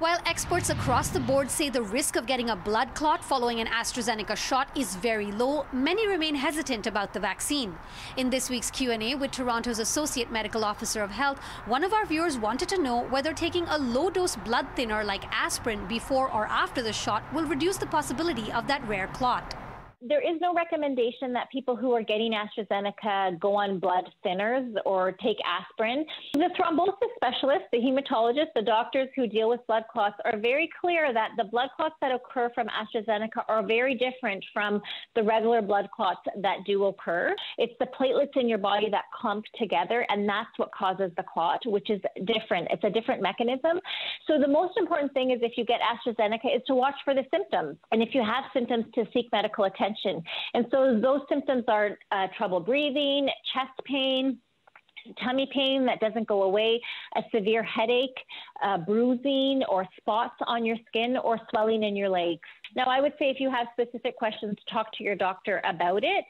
While experts across the board say the risk of getting a blood clot following an AstraZeneca shot is very low, many remain hesitant about the vaccine. In this week's Q&A with Toronto's Associate Medical Officer of Health, one of our viewers wanted to know whether taking a low-dose blood thinner like aspirin before or after the shot will reduce the possibility of that rare clot. There is no recommendation that people who are getting AstraZeneca go on blood thinners or take aspirin. The thrombosis specialists, the hematologists, the doctors who deal with blood clots are very clear that the blood clots that occur from AstraZeneca are very different from the regular blood clots that do occur. It's the platelets in your body that clump together, and that's what causes the clot, which is different. It's a different mechanism. So the most important thing is if you get AstraZeneca is to watch for the symptoms. And if you have symptoms, to seek medical attention. And so those symptoms are trouble breathing, chest pain, tummy pain that doesn't go away, a severe headache, bruising or spots on your skin or swelling in your legs. Now, I would say if you have specific questions, talk to your doctor about it.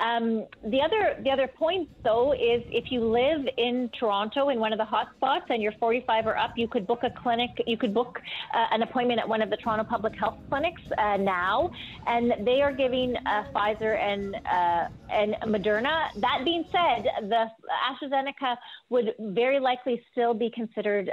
The other point, though, is if you live in Toronto in one of the hotspots and you're 45 or up, you could book a clinic. You could book an appointment at one of the Toronto Public Health Clinics now, and they are giving Pfizer and Moderna. That being said, the AstraZeneca would very likely still be considered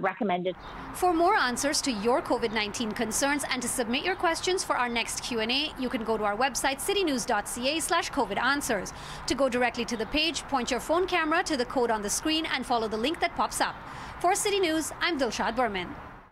recommended. For more answers to your COVID-19 concerns and to submit your questions for our next Q&A, you can go to our website, citynews.ca/COVID answers. To go directly to the page, point your phone camera to the code on the screen and follow the link that pops up. For City News, I'm Dilshad Burman.